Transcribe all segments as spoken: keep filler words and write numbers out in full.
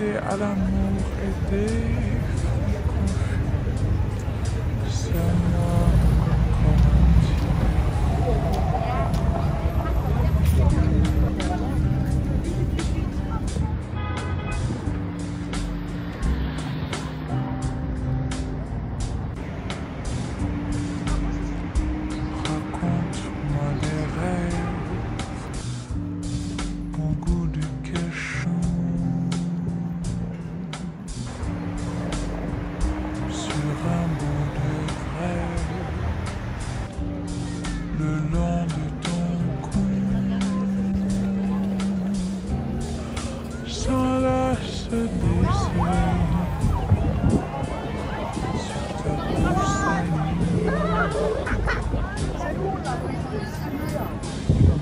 connecté à l'amour et des confus. Seigneur,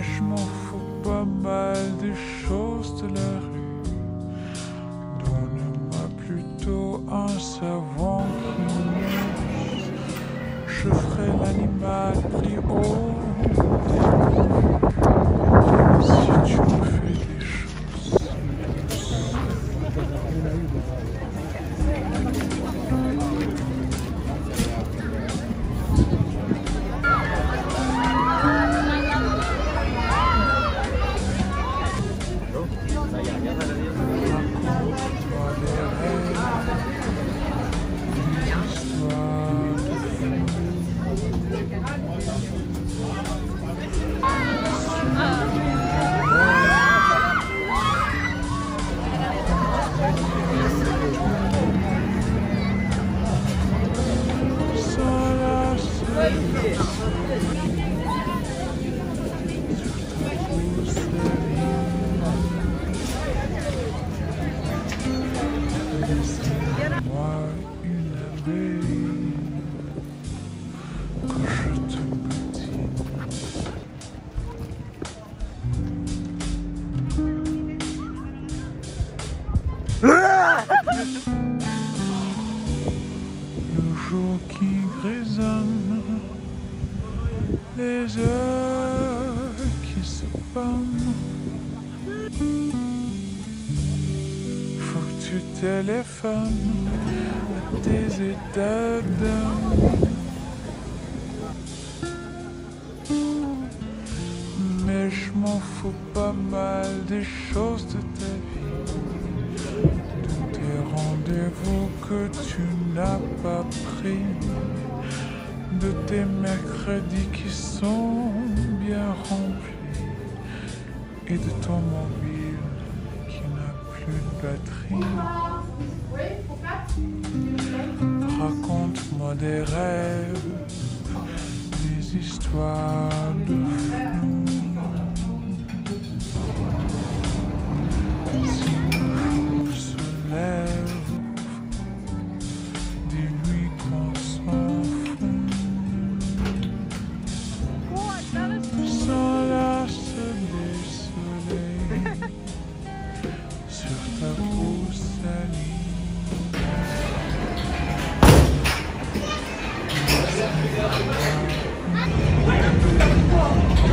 je m'en fous pas mal des choses de la rue. Donne-moi plutôt un savant qui mousse. Je ferai l'animal pris haut. Si tu me fais des choses, les heures qui se pâment. Faut que tu téléphones à tes états d'âme. Mais je m'en fous pas mal des choses de ta vie, de tes rendez-vous que tu n'as pas pris, de tes mercredis qui sont bien remplis et de ton mobile qui n'a plus de batterie. Raconte-moi des rêves, des histoires de fou. Si le jour se lève, dis-lui qu'on s'en Wait,